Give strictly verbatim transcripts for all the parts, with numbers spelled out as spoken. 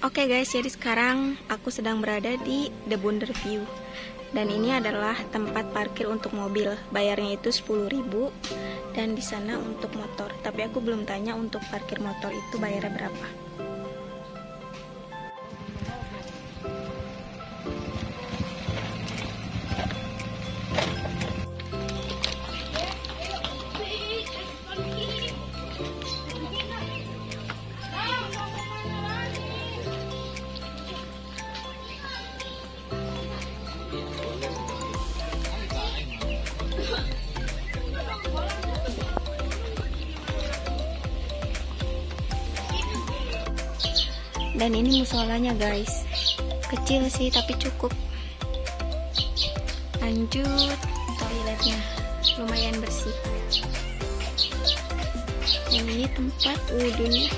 Oke okay guys, jadi sekarang aku sedang berada di D'Bunder View. Dan ini adalah tempat parkir untuk mobil. Bayarnya itu sepuluh ribu dan di sana untuk motor. Tapi aku belum tanya untuk parkir motor itu bayarnya berapa. Dan ini musolanya guys, kecil sih tapi cukup. Lanjut, toiletnya lumayan bersih. Ini tempat wudhunya.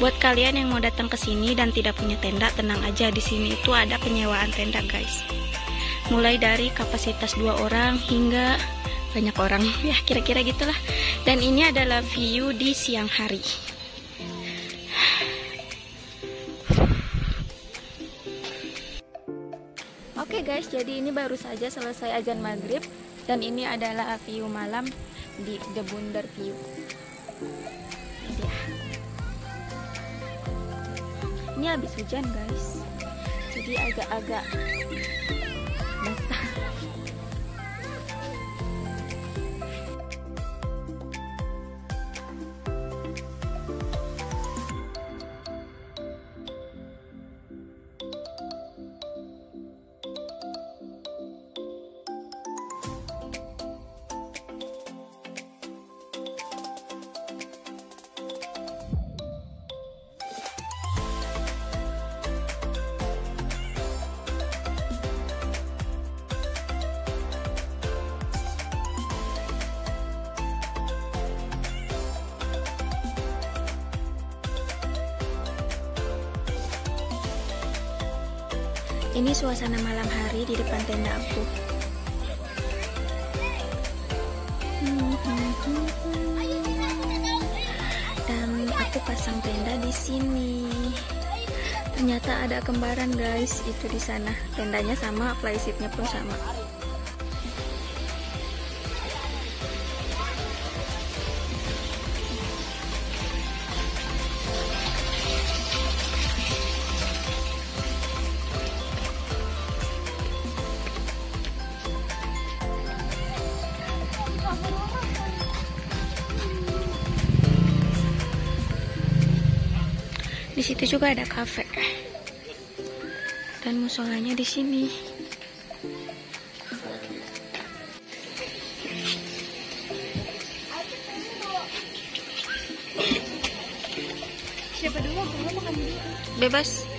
Buat kalian yang mau datang ke sini dan tidak punya tenda, tenang aja, di sini itu ada penyewaan tenda, guys. Mulai dari kapasitas dua orang hingga banyak orang, ya kira-kira gitulah. Dan ini adalah view di siang hari. Oke guys, jadi ini baru saja selesai azan maghrib dan ini adalah view malam di D'Bunder View. Ini dia. Ini habis hujan guys, jadi agak-agak basah. Ini suasana malam hari di depan tenda aku. Dan aku pasang tenda di sini. Ternyata ada kembaran guys, itu di sana. Tendanya sama, playsitnya pun sama. Di situ juga ada kafe dan musolanya di sini. Siapa dulu? Bebas.